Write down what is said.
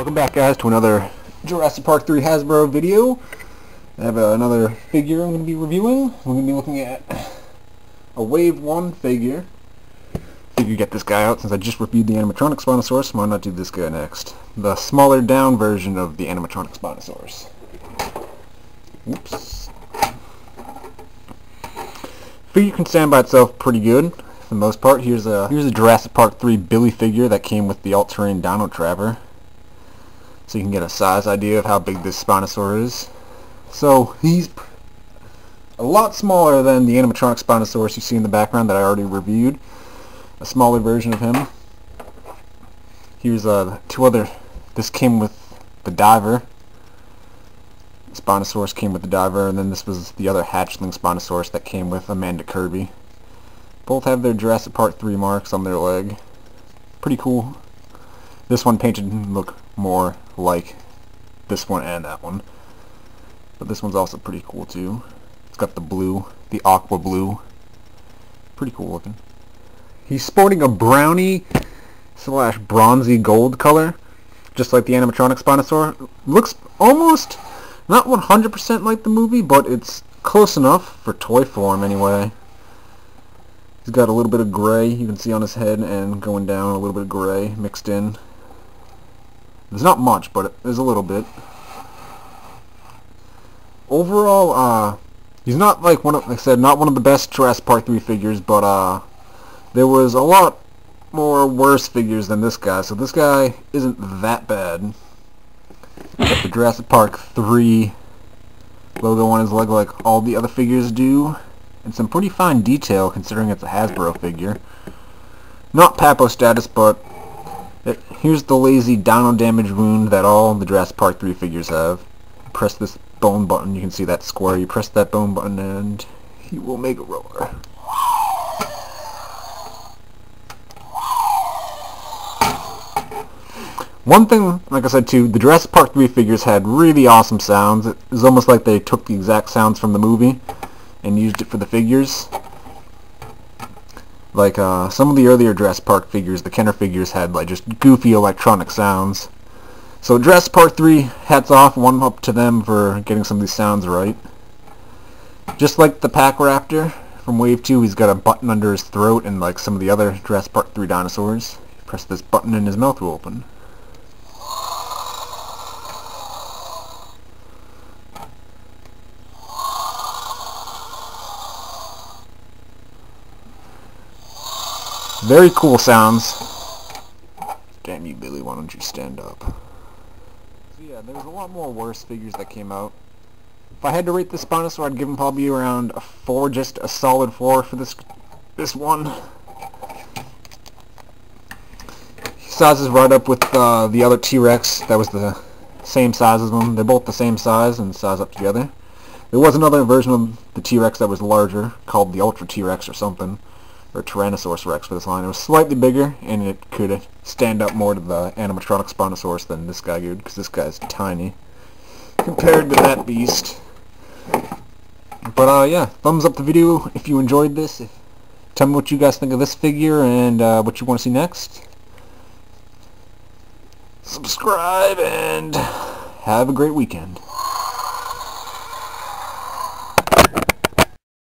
Welcome back, guys, to another Jurassic Park 3 Hasbro video. I have another figure I'm going to be reviewing. We're going to be looking at a Wave 1 figure. Figure get this guy out since I just reviewed the animatronic Spinosaurus. Why not do this guy next? The smaller down version of the animatronic Spinosaurus. Oops. Figure can stand by itself pretty good. For the most part, here's a Jurassic Park 3 Billy figure that came with the all-terrain Donald Traver, so you can get a size idea of how big this Spinosaur is. So he's a lot smaller than the animatronic Spinosaurus you see in the background that I already reviewed, a smaller version of him. Here's two other. This came with the diver. Spinosaurus came with the diver, and then this was the other hatchling Spinosaurus that came with Amanda Kirby. Both have their Jurassic Park 3 marks on their leg. Pretty cool. This one painted look more like this one and that one. But this one's also pretty cool too. It's got the blue, the aqua blue. Pretty cool looking. He's sporting a brownie / bronzy gold color, just like the animatronic Spinosaur. Looks almost, not 100% like the movie, but it's close enough for toy form anyway. He's got a little bit of gray, you can see on his head, and going down a little bit of gray mixed in. There's not much, but there's a little bit. Overall, he's not like I said, not one of the best Jurassic Park 3 figures, but there was a lot more worse figures than this guy, so this guy isn't that bad. Got the Jurassic Park 3 logo on his leg like all the other figures do. And some pretty fine detail considering it's a Hasbro figure. Not Papo status, but here's the lazy dino damage wound that all the Jurassic Park 3 figures have. Press this bone button, you can see that square. You press that bone button and he will make a roar. One thing, like I said too, the Jurassic Park 3 figures had really awesome sounds. It was almost like they took the exact sounds from the movie and used it for the figures. Like some of the earlier Jurassic Park figures, the Kenner figures, had like just goofy electronic sounds. So Jurassic Park 3, hats off, one up to them for getting some of these sounds right. Just like the Pack Raptor from Wave 2, he's got a button under his throat, and like some of the other Jurassic Park 3 dinosaurs, press this button and his mouth will open. Very cool sounds. Damn you, Billy, why don't you stand up? So yeah, there was a lot more worse figures that came out. If I had to rate this Spinosaur, I'd give him probably around a 4, just a solid 4 for this one. He sizes right up with the other T-Rex that was the same size as him. They're both the same size and size up together. There was another version of the T-Rex that was larger, called the Ultra T-Rex or something, or Tyrannosaurus rex for this line. It was slightly bigger, and it could stand up more to the animatronic Spinosaurus than this guy could, because this guy's tiny compared to that beast. But yeah, thumbs up the video if you enjoyed this. Tell me what you guys think of this figure and what you want to see next. Subscribe and have a great weekend.